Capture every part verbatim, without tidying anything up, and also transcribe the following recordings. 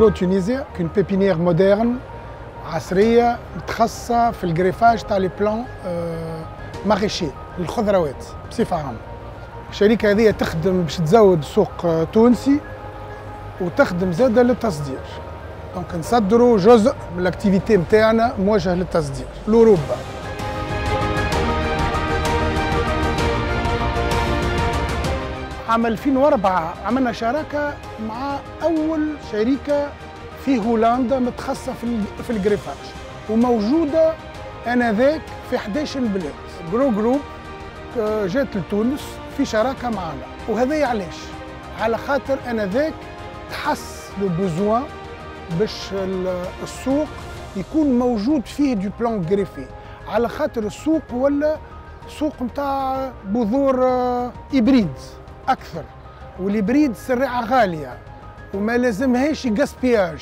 جرو تونيزيا كون بيبينيير مودرن عصريه متخصصه في الجريفاج تاع لي بلون ماريشي الخضروات بصفه عامه. الشركه هذه تخدم باش تزود سوق تونسي وتخدم زاده للتصدير. دونك نصدروا جزء من الاكتيفيتي نتاعنا موجه للتصدير لاوروبا. عام ألفين وأربعة عملنا شراكه مع اول شركه في هولندا متخصصه في في الجريفاج وموجوده انذاك في إحدى عشر بلاد. جرو جروب جات لتونس في شراكه معنا، وهذا علاش؟ على خاطر انذاك تحس لو بوزوان باش السوق يكون موجود فيه دو بلون غريفي، على خاطر السوق ولا سوق نتاع بذور إبريد أكثر، والإبريد سرعة غالية وما لازمهاش غاسبياج،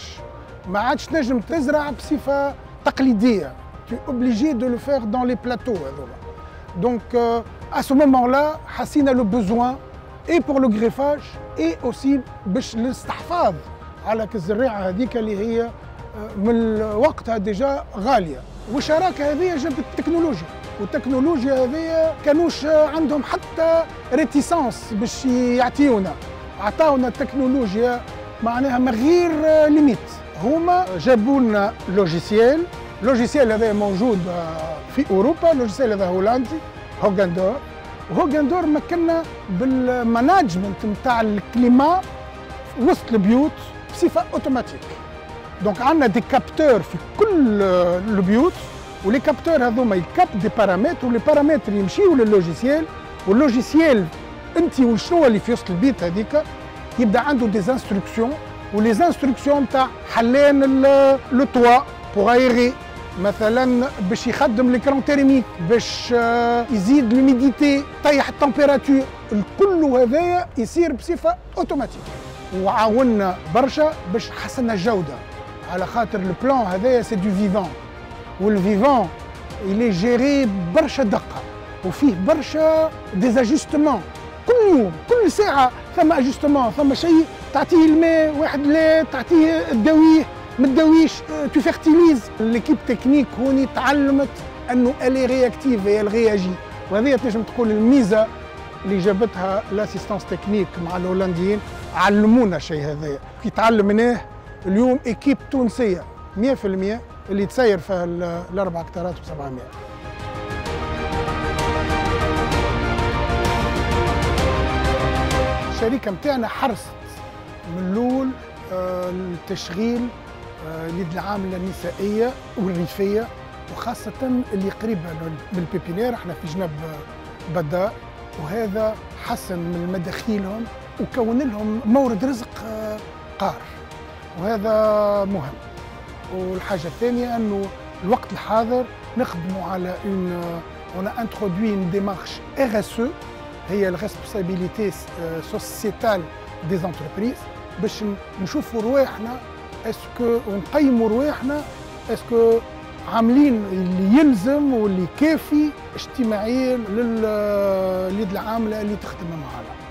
ما عادش تنجم تزرع بصفة تقليدية، tu es obligé de le faire dans les plateaux هذوما. Donc à ce moment-là حسينا لو بوزوان et pour le greffage et aussi باش الاستحفاظ على الزراعه هذيك اللي هي من وقتها ديجا غاليه. والشراكه هذه جابت التكنولوجيا، والتكنولوجيا هذه كانوش عندهم حتى ريتيسانس باش يعطيونا، عطاونا التكنولوجيا معناها من غير ليميت. هما جابوا لنا لوجيسيال، اللوجيسيال هذا موجود في اوروبا، اللوجيسيال هذا هولندي هوغندور. هوغندور مكننا بالماناجمنت نتاع الكليما وسط البيوت بصفة اوتوماتيك. دونك عندنا دي كابتور في كل البيوت، ولي كابتور هذوما يكاب دي بارامتر، ولي بارامتر يمشيو لللوجيسيال، واللوجيسيال انت وشنو اللي في وسط البيت هذيك يبدا عنده دي انستركسيون، ولي انستركسيون تاع حلان لو توا بوغ ايغي مثلا، باش يخدم ليكرون تيرميك، باش يزيد لوميديتي، طيح التمبيراتور، الكل هذايا يصير بصفة اوتوماتيك. وعاوننا برشا باش حسنا الجوده، على خاطر البلان هذايا سي دو فيفون، والفيفون اللي جيري برشا دقه وفيه برشا ديزاجستمون كل يوم كل ساعه، ثم اجستمون، ثم شيء تعطيه الماء واحد، لا تعطيه تداويه ما تداويش، تو فيرتيليز. ليكيب تكنيك هوني تعلمت انه الي رياكتيف، هي الغياجي، وهذه تنجم تقول الميزه اللي جابتها لاسيستانس تكنيك مع الهولنديين، علمونا الشيء هذايا. كي تعلمناه اليوم ايكيب تونسيه مية بالمية اللي تسير فيها الاربع هكتارات وسبعمية. الشركه نتاعنا حرصت من الاول التشغيل اليد العامله النسائيه والريفيه، وخاصه اللي قريبه من البيبينير، احنا في جنب بدار، وهذا حسن من مداخيلهم وكون لهم مورد رزق قار، وهذا مهم. والحاجه الثانيه انه الوقت الحاضر نخدموا على اون اون انترودوي اون ديمارش ار اس او، هي الريسبونسابيليتي سوسيتال دي انتربريز، باش نشوفوا رواحنا اسكو ونقيموا رواحنا اسكو عاملين اللي يلزم واللي كافي اجتماعيا لليد العامله اللي تخدم معنا.